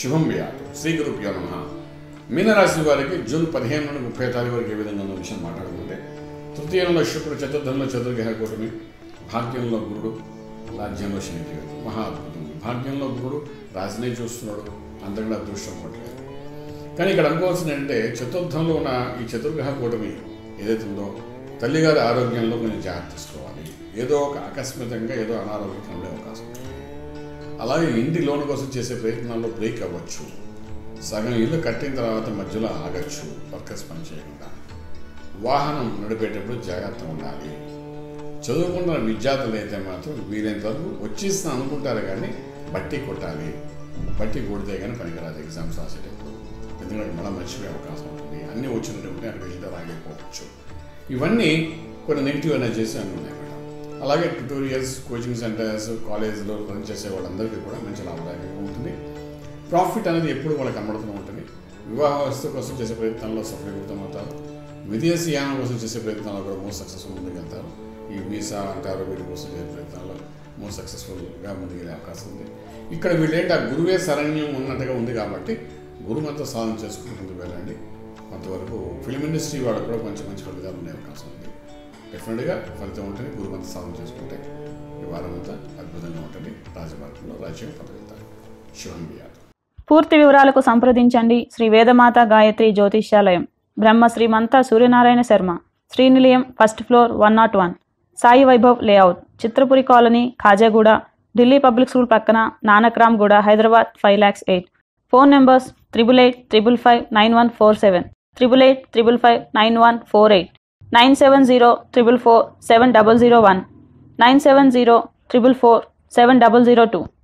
శుభం వ్యాప్తం. శ్రీ గురు ప్యానమ. మీనరాశి వారికి జూన్ 15 నుండి 30 తారీఖు వరకు ఏ విధంగా ఉన్న విషయం మాట్లాడుకుంటే, తృతీయంలో శుక్రుడు, చతుర్థంలో చతుర్గ్రహ కూటమి, భాగ్యంలో గురుడు, రాజ్యంలో శనిదేవుడు. మహా అద్భుతం. భాగ్యంలో గురుడు రాజునే చూస్తున్నాడు, అంతకుండా అదృష్టం కొట్టలేదు. కానీ ఇక్కడ అనుకోవాల్సింది అంటే, చతుర్థంలో ఉన్న ఈ చతుర్గ్రహ కూటమి ఏదైతే ఉందో, తల్లిగారి ఆరోగ్యంలో కొంచెం జాగ్రత్త తీసుకోవాలి. ఏదో ఒక అకస్మాత్తుగా ఏదో అనారోగ్యం ఉండే అవకాశం ఉంటుంది. అలాగే ఇంటి లోన్ కోసం చేసే ప్రయత్నాల్లో బ్రేక్ అవ్వచ్చు. సగం ఇల్లు కట్టిన తర్వాత మధ్యలో ఆగచ్చు, వర్కర్స్ పని చేయకుండా. వాహనం నడిపేటప్పుడు జాగ్రత్త ఉండాలి. చదువుకుంటున్న విద్యార్థులు అయితే మాత్రం వీలైనంత వరకు వచ్చేసిన అనుకుంటారు, కానీ బట్టి కొట్టాలి. బట్టి కొడితే కానీ పనికిరాదు ఎగ్జామ్స్ రాసేటప్పుడు, ఎందుకంటే మళ్ళీ మర్చిపోయే అవకాశం ఉంటుంది. అన్నీ వచ్చినటువంటి అక్కడ వెళ్ళి రాగిపోవచ్చు. ఇవన్నీ కొన్ని నెగిటివ్ ఎనర్జీస్ అన్నీ ఉన్నాయి. అలాగే ట్యూటోరియల్స్, కోచింగ్ సెంటర్స్, కాలేజీలో రన్ చేసే వాళ్ళందరికీ కూడా మంచి లాభదాయకంగా ఉంటుంది. ప్రాఫిట్ అనేది ఎప్పుడు వాళ్ళకి అమ్మడుతూ ఉంటుంది. వివాహ వస్తువు కోసం చేసే ప్రయత్నాల్లో సఫలీకృతం అవుతారు. విదేశీయానం కోసం చేసే ప్రయత్నాల్లో కూడా మోస్ట్ సక్సెస్ఫుల్ ముందుకు వెళ్తారు. ఈ వీసా అంటారు, వీటి కోసం చేసే ప్రయత్నాల్లో మోస్ట్ సక్సెస్ఫుల్గా ముందుకెళ్ళే అవకాశం ఉంది. ఇక్కడ వీళ్ళేంటి, ఆ గురువే శరణ్యం ఉన్నట్టుగా ఉంది కాబట్టి గురుమంతా సాధన చేసుకుంటుంది వెళ్ళండి. కొంతవరకు ఫిల్మ్ ఇండస్ట్రీ వాళ్ళకు కూడా కొంచెం మంచి ఫలితాలు ఉండే అవకాశం ఉంది. డెఫినెట్గా ఫలితం ఉంటుంది. గురుమంత సాధన చేసుకుంటే ఈ వారం అంతా అద్భుతంగా ఉంటుంది. రాజమార్గంలో రాజ్యం పదవుతారు. శివం వ్యాధి. పూర్తి వివరాలకు సంప్రదించండి శ్రీ వేదమాత గాయత్రి జ్యోతిషాలయం, బ్రహ్మ శ్రీ మంతా సూర్యనారాయణ శర్మ, శ్రీ నిలయం, 1st floor 101, Sai Vaibhav layout, Chitrapuri colony, Khajaguda, Delhi public school పక్కన, నానక్రామ్ గూడ, హైదరాబాద్, 5,08,000. Phone numbers 8885559147, 88559148, 9704447001, 9704447002.